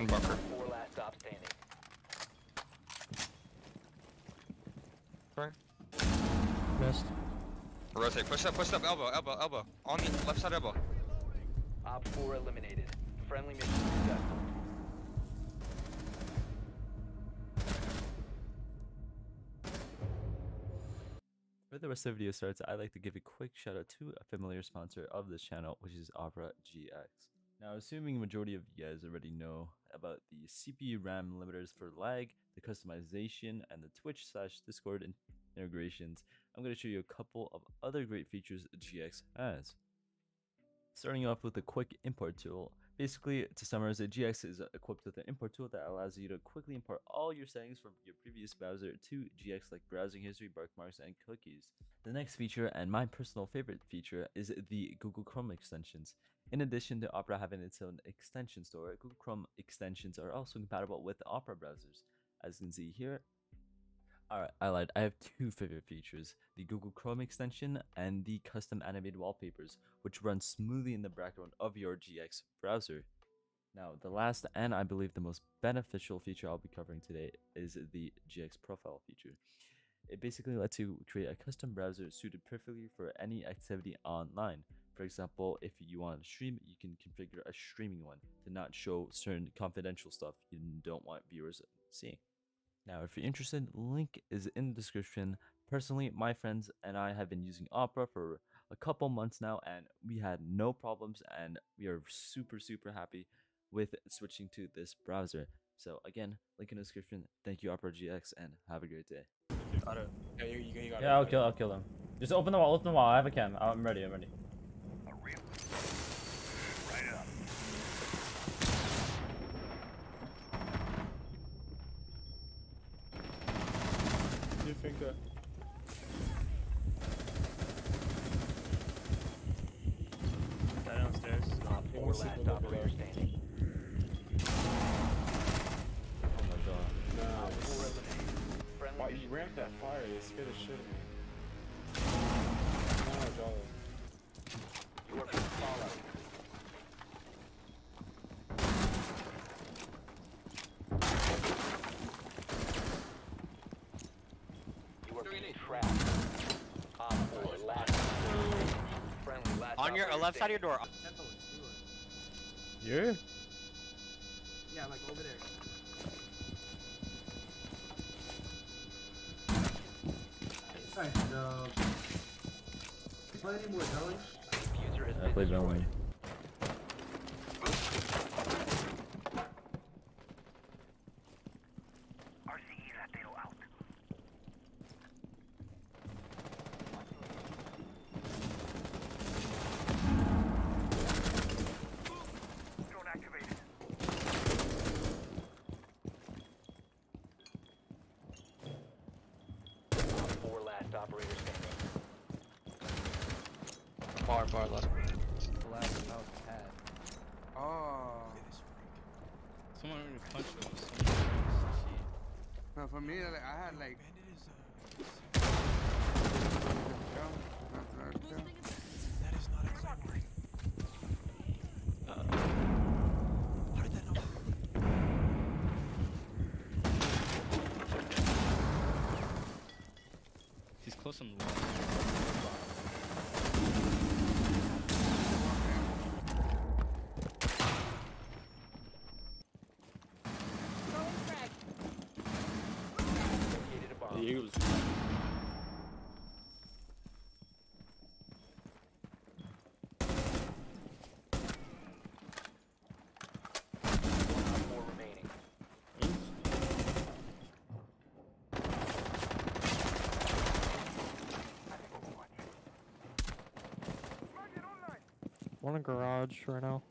in bunker. Right. Missed. Rotate. Push up, elbow. On the left side elbow. Op 4 eliminated. Friendly mission successful. For the rest of the video starts, I'd like to give a quick shout out to a familiar sponsor of this channel, which is Opera GX. Now, assuming the majority of you guys already know about the CPU RAM limiters for lag, the customization, and the Twitch/Discord integrations, I'm going to show you a couple of other great features GX has. Starting off with a quick import tool. Basically, to summarize, the GX is equipped with an import tool that allows you to quickly import all your settings from your previous browser to GX, like browsing history, bookmarks, and cookies. The next feature, and my personal favorite feature, is the Google Chrome extensions. In addition to Opera having its own extension store, Google Chrome extensions are also compatible with Opera browsers, as you can see here. Alright, I lied. I have two favorite features, the Google Chrome extension and the custom animated wallpapers, which run smoothly in the background of your GX browser. Now, the last and I believe the most beneficial feature I'll be covering today is the GX profile feature. It basically lets you create a custom browser suited perfectly for any activity online. For example, if you want to stream, you can configure a streaming one to not show certain confidential stuff you don't want viewers seeing. Now, if you're interested, link is in the description. Personally, my friends and I have been using Opera for a couple months now, and we had no problems, and we are super happy with switching to this browser. So again, link in the description. Thank you, Opera GX, and have a great day. Yeah, I'll kill them. Just open the wall. I have a cam. I'm ready. You think that? Guy downstairs is not poor lad, top player standing. Oh my god. Nice. Wow, you ramped that fire, you scared the shit out of me. Oh my god. You are fallout. Trap. On your left side of your door. You? Yeah, like over there. Alright, so... play any more Belly? I played Belly. Operator standing. Far left. Last mouse pad. Oh. Someone already punched us. No, for me, like, I had like. That is not exactly. How did that not? He's close on the wall. The Eagles. We're in a garage right now.